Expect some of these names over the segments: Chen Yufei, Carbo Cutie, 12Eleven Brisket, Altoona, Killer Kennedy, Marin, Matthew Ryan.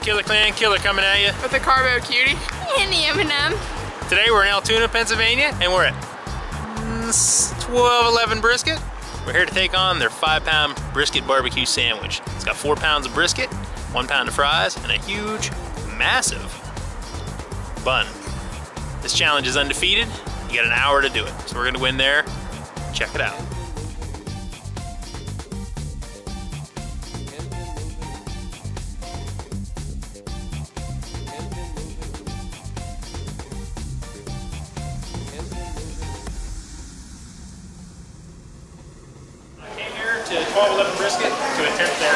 up, Killer Clan? Killer coming at you. With the Carbo Cutie. And the M&M. Today we're in Altoona, Pennsylvania, and we're at 12-11 Brisket. We're here to take on their 5-pound brisket barbecue sandwich. It's got 4 pounds of brisket, 1 pound of fries, and a huge, massive bun. This challenge is undefeated. You got an hour to do it. So we're gonna win there. Check it out. To 12-11 Brisket to attempt their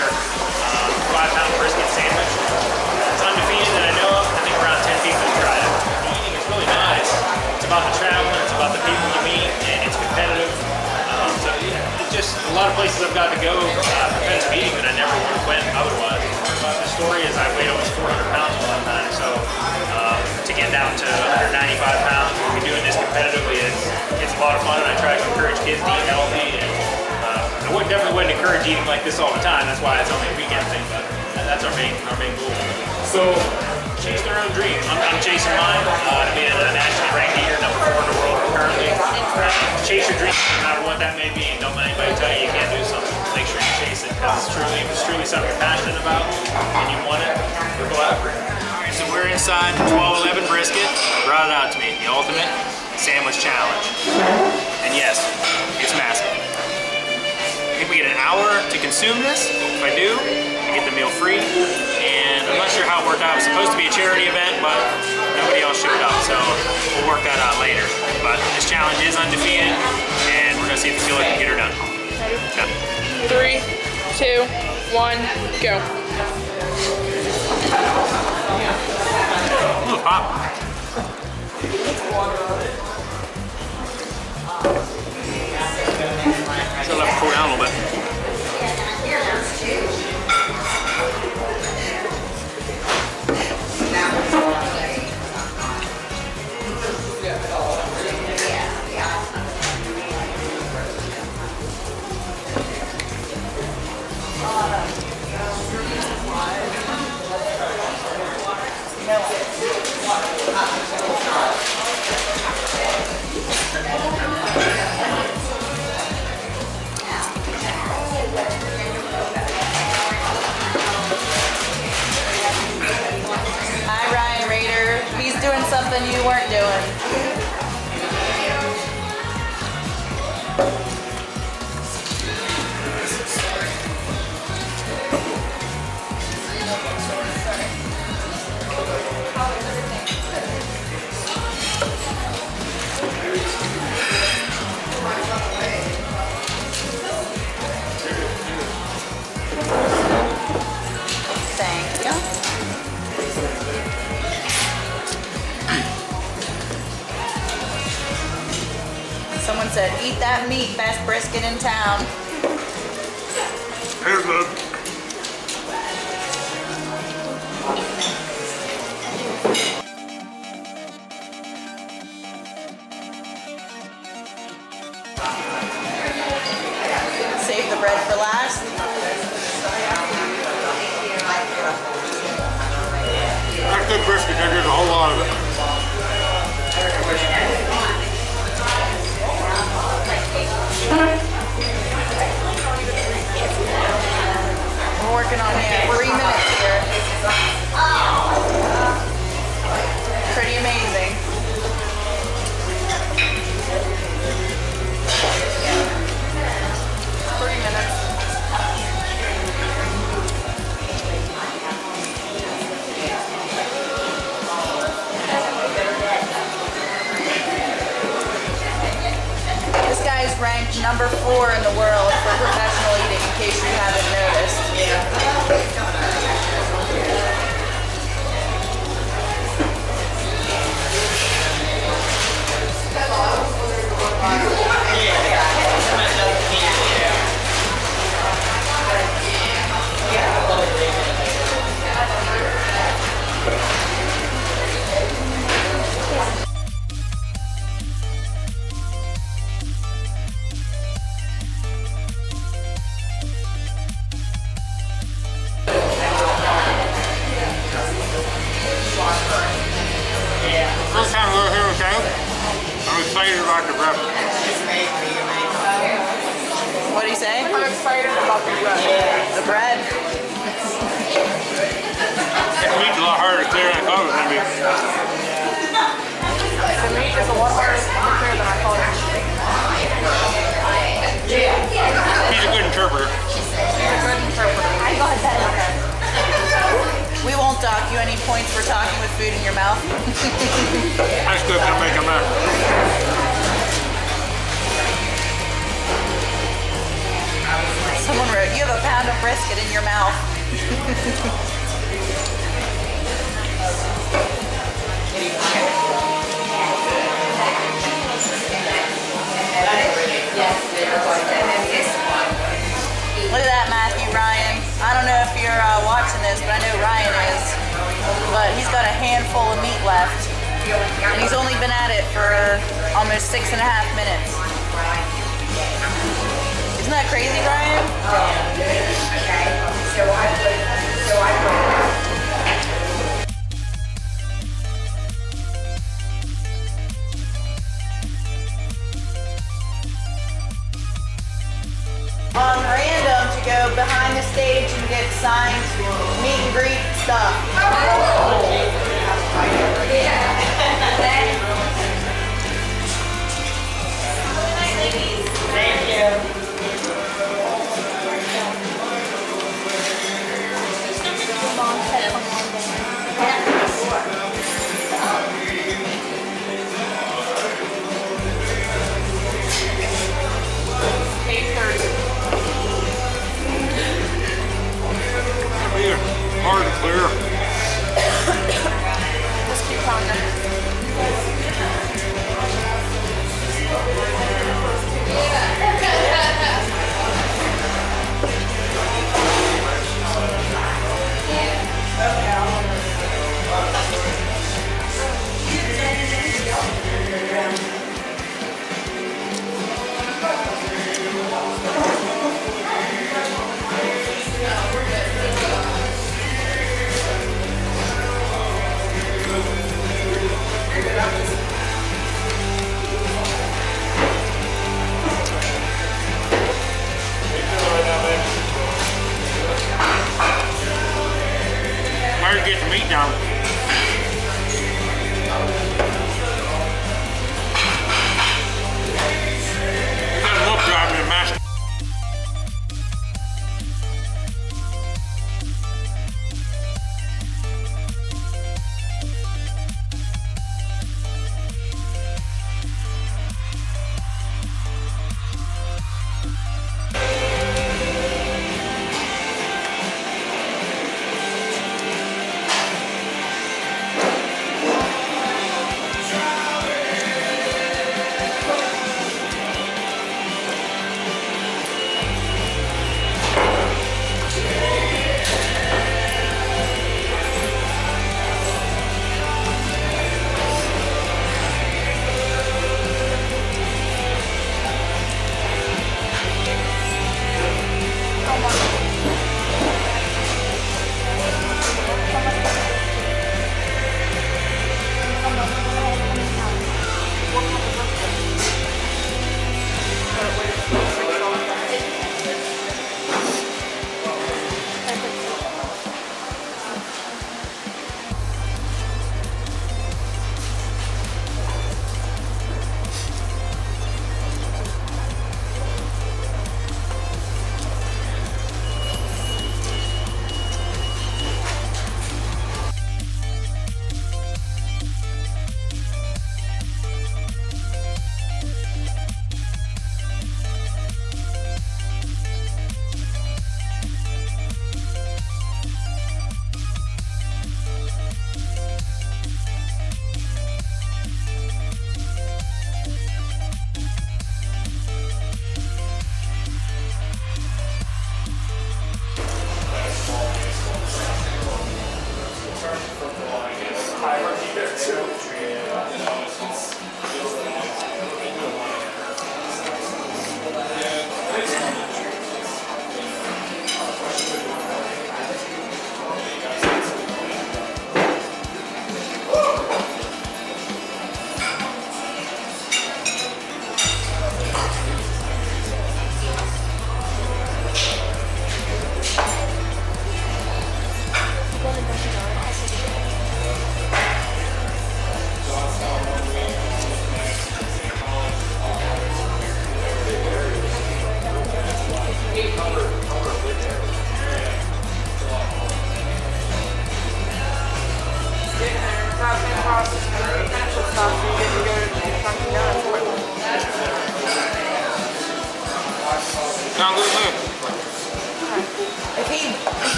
5-pound brisket sandwich. It's undefeated that I know of. I think around 10 people have tried it. The eating is really nice. It's about the traveling, it's about the people you meet, and it's competitive. So yeah, it's just a lot of places I've got to go for competitive eating that I never would have went otherwise. The story is I weighed almost 400 pounds at one time, so to get down to 195 pounds, we're doing this competitively. It's a lot of fun, and I try to encourage kids to eat healthy. I definitely wouldn't encourage eating like this all the time. That's why it's only a weekend thing, but that's our main goal. So, chase their own dream. I'm chasing mine. To be a national ranked eater, #4 in the world currently. Chase your dream, no matter what that may be, and don't let anybody tell you you can't do something. Make sure you chase it, because it's truly something you're passionate about, and you want it, you'll go after it. All right, so we're inside 12-11 Brisket. Brought it out to me, the ultimate sandwich challenge. And yes, it's massive. We get an hour to consume this. If I do, I get the meal free. And I'm not sure how it worked out. It was supposed to be a charity event, but nobody else showed up, so we'll work that out later. But this challenge is undefeated, and we're gonna see if the killer can get her done. Ready? Yeah. 3, 2, 1, go. Ooh, pop. Still have to cool down a little bit. You weren't doing. Thank you. Someone said, eat that meat, best brisket in town. Here's it. Save the bread for last. That's good brisket, there's a whole lot of it. We're working on it. 3 minutes here. Pretty amazing. Yeah. 3 minutes. Ranked #4 in the world for professional eating, in case you haven't noticed. Yeah. I'm excited about the bread. Yeah, the bread. The meat's a lot harder to clear than I thought it was going to be. The meat is a lot harder to clear than I thought it was. Yeah. He's a good interpreter. He's a good interpreter. I got that. Okay. We won't dock you any points for talking with food in your mouth. That's good for making that. Someone wrote, you have a pound of brisket in your mouth. Look at that, Matthew Ryan. I don't know if you're watching this, but I know Ryan is. But he's got a handful of meat left. And he's only been at it for almost 6.5 minutes. Isn't that crazy, Ryan? Okay. So I put on random to go behind the stage and get signed meet and greet stuff. Oh. Yeah. Thank you. Hard to clear. Let's keep talking. Get the meat down.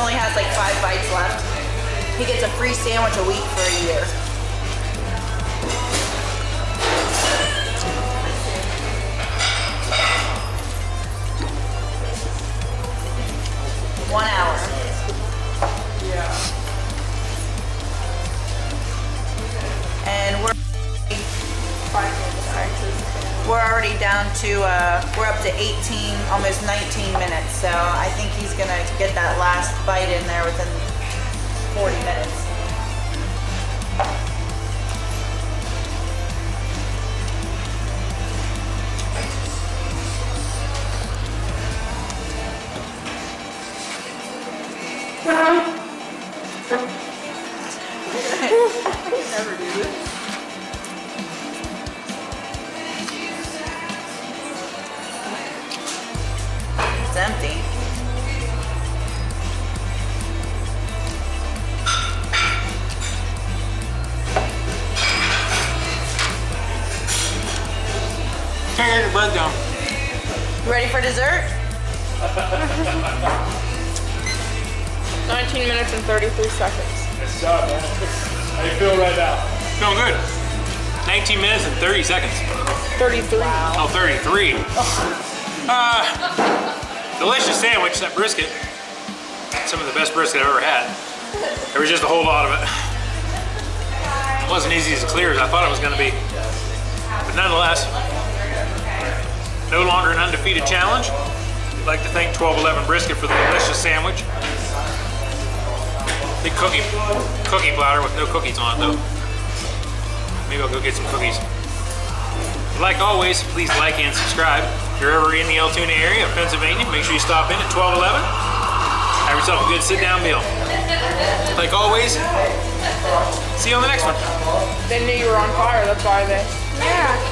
only has like 5 bites left. He gets a free sandwich a week for a year. We're already down to, we're up to 18, almost 19 minutes. So I think he's gonna get that last bite in there within 40 minutes. I can never do this. It's empty. Can't get your blood down. You ready for dessert? 19 minutes and 33 seconds. Nice job, man. How do you feel right now? Feeling good. 19 minutes and 30 seconds. 33. Wow. Oh, 33. Delicious sandwich, that brisket. Some of the best brisket I've ever had. There was just a whole lot of it. It wasn't easy as clear as I thought it was gonna be. But nonetheless, no longer an undefeated challenge. I'd like to thank 12Eleven Brisket for the delicious sandwich. Big cookie platter with no cookies on it though. Maybe I'll go get some cookies. Like always, please like and subscribe. If you're ever in the Altoona area of Pennsylvania, make sure you stop in at 12Eleven. Have yourself a good sit-down meal. Like always, see you on the next one. They knew you were on fire, that's why they... Yeah.